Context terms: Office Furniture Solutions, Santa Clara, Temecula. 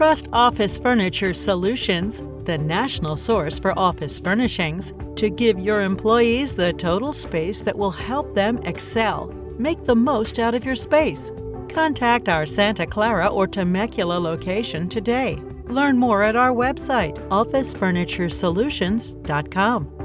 Trust Office Furniture Solutions, the national source for office furnishings, to give your employees the total space that will help them excel. Make the most out of your space. Contact our Santa Clara or Temecula location today. Learn more at our website, officefurnituresolutions.com.